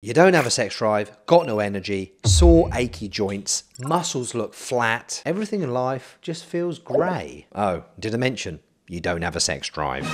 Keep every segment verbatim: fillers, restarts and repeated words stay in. You don't have a sex drive, got no energy, sore, achy joints, muscles look flat, everything in life just feels grey. Oh, did I mention you don't have a sex drive?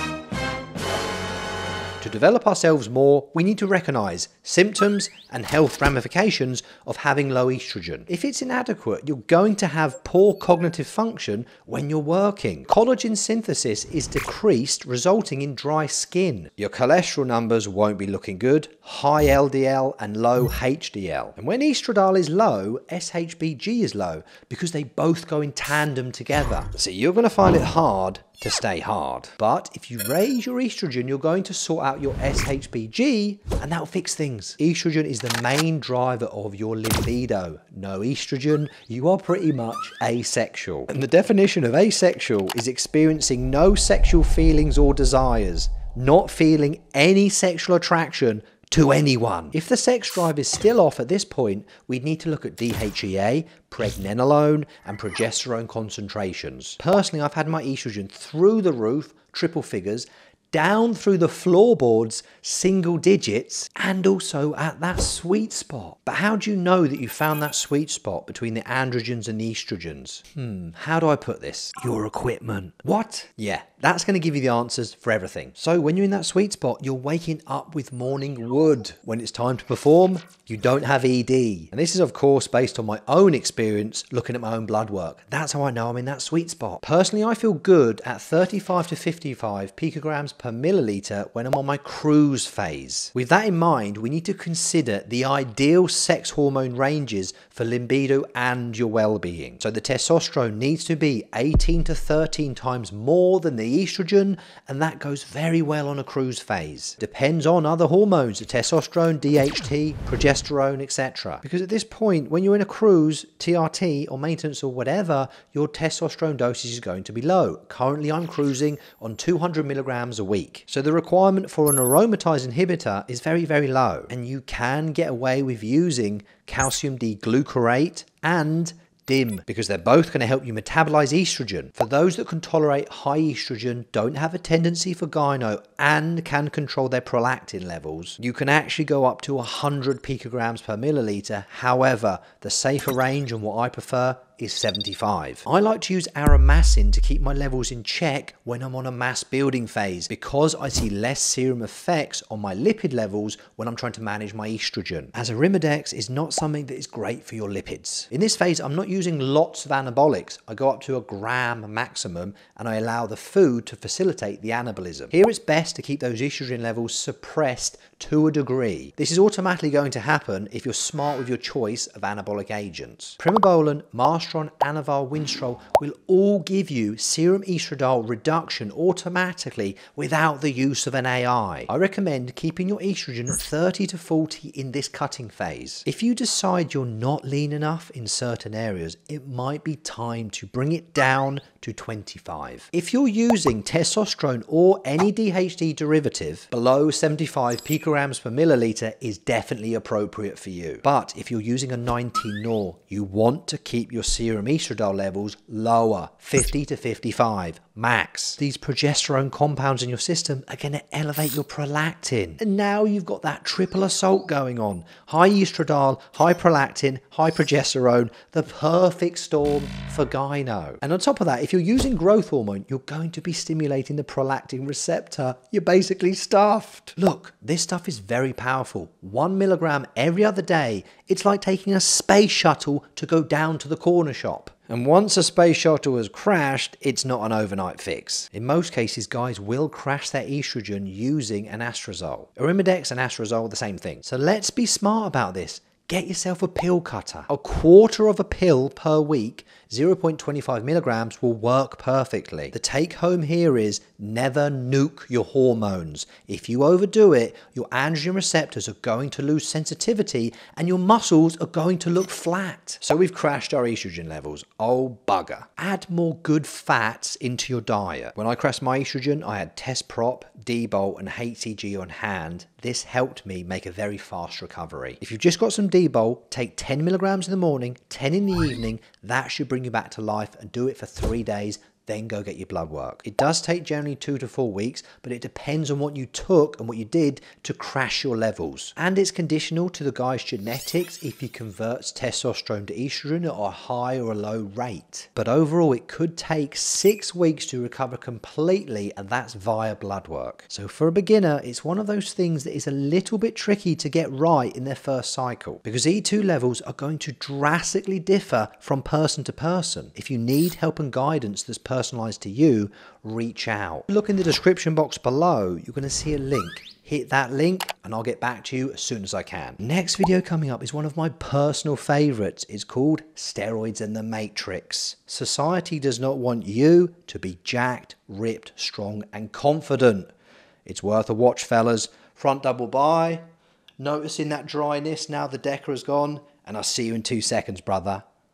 To develop ourselves more, we need to recognise symptoms and health ramifications of having low estrogen. If it's inadequate, you're going to have poor cognitive function when you're working. Collagen synthesis is decreased, resulting in dry skin. Your cholesterol numbers won't be looking good, high L D L and low H D L. And when estradiol is low, S H B G is low, because they both go in tandem together. So you're going to find it hard to stay hard. But if you raise your estrogen, you're going to sort out your S H B G and that'll fix things. Estrogen is the main driver of your libido. No estrogen, you are pretty much asexual. And the definition of asexual is experiencing no sexual feelings or desires, not feeling any sexual attraction to anyone. If the sex drive is still off at this point, we'd need to look at D H E A, pregnenolone and progesterone concentrations. Personally, I've had my estrogen through the roof, triple figures, down through the floorboards, single digits, and also at that sweet spot. But how do you know that you found that sweet spot between the androgens and the estrogens? Hmm, how do I put this? Your equipment. What? Yeah, that's gonna give you the answers for everything. So when you're in that sweet spot, you're waking up with morning wood. When it's time to perform, you don't have E D. And this is of course based on my own experience looking at my own blood work. That's how I know I'm in that sweet spot. Personally, I feel good at thirty-five to fifty-five picograms per per milliliter when I'm on my cruise phase. With that in mind, we need to consider the ideal sex hormone ranges for libido and your well-being. So the testosterone needs to be eighteen to thirteen times more than the estrogen, and that goes very well on a cruise phase. Depends on other hormones, the testosterone, D H T, progesterone, et cetera. Because at this point, when you're in a cruise, T R T or maintenance or whatever, your testosterone dosage is going to be low. Currently, I'm cruising on two hundred milligrams a week. So the requirement for an aromatase inhibitor is very, very low. And you can get away with using calcium D-glucarate and D I M because they're both going to help you metabolize estrogen. For those that can tolerate high estrogen, don't have a tendency for gyno and can control their prolactin levels, you can actually go up to one hundred picograms per milliliter. However, the safer range and what I prefer is seventy-five. I like to use aromasin to keep my levels in check when I'm on a mass building phase because I see less serum effects on my lipid levels when I'm trying to manage my estrogen, as Arimidex is not something that is great for your lipids. In this phase, I'm not using lots of anabolics. I go up to a gram maximum and I allow the food to facilitate the anabolism. Here it's best to keep those estrogen levels suppressed to a degree. This is automatically going to happen if you're smart with your choice of anabolic agents. Primobolan, Anavar, Winstrol will all give you serum estradiol reduction automatically without the use of an A I. I recommend keeping your estrogen at thirty to forty in this cutting phase. If you decide you're not lean enough in certain areas, it might be time to bring it down to twenty-five. If you're using testosterone or any D H T derivative, below seventy-five picograms per milliliter is definitely appropriate for you. But if you're using a nineteen nor, you want to keep your serum estradiol levels lower, fifty to fifty-five max. These progesterone compounds in your system are going to elevate your prolactin. And now you've got that triple assault going on. High estradiol, high prolactin, high progesterone, the perfect storm for gyno. And on top of that, if you're using growth hormone, you're going to be stimulating the prolactin receptor. You're basically stuffed. Look, this stuff is very powerful. One milligram every other day. It's like taking a space shuttle to go down to the corner shop. And once a space shuttle has crashed, it's not an overnight fix. In most cases, guys will crash their estrogen using an astrazole. Arimidex and astrazole are the same thing. So let's be smart about this. Get yourself a pill cutter. A quarter of a pill per week, zero point two five milligrams, will work perfectly. The take home here is never nuke your hormones. If you overdo it, your androgen receptors are going to lose sensitivity and your muscles are going to look flat. So we've crashed our estrogen levels. Oh, bugger. Add more good fats into your diet. When I crashed my estrogen, I had test prop, D-bolt and H C G on hand. This helped me make a very fast recovery. If you've just got some D-bolt, take ten milligrams in the morning, ten in the evening. That should bring you back to life, and do it for three days. then go get your blood work. It does take generally two to four weeks, but it depends on what you took and what you did to crash your levels. And it's conditional to the guy's genetics if he converts testosterone to estrogen at a high or a low rate. But overall, it could take six weeks to recover completely, and that's via blood work. So for a beginner, it's one of those things that is a little bit tricky to get right in their first cycle, because E two levels are going to drastically differ from person to person. If you need help and guidance that's personalized to you, reach out. Look in the description box below, you're going to see a link. Hit that link and I'll get back to you as soon as I can. Next video coming up is one of my personal favorites. It's called Steroids and the Matrix. Society does not want you to be jacked, ripped, strong and confident. It's worth a watch, fellas. Front double by, noticing that dryness now the Decker is gone, and I'll see you in two seconds, brother.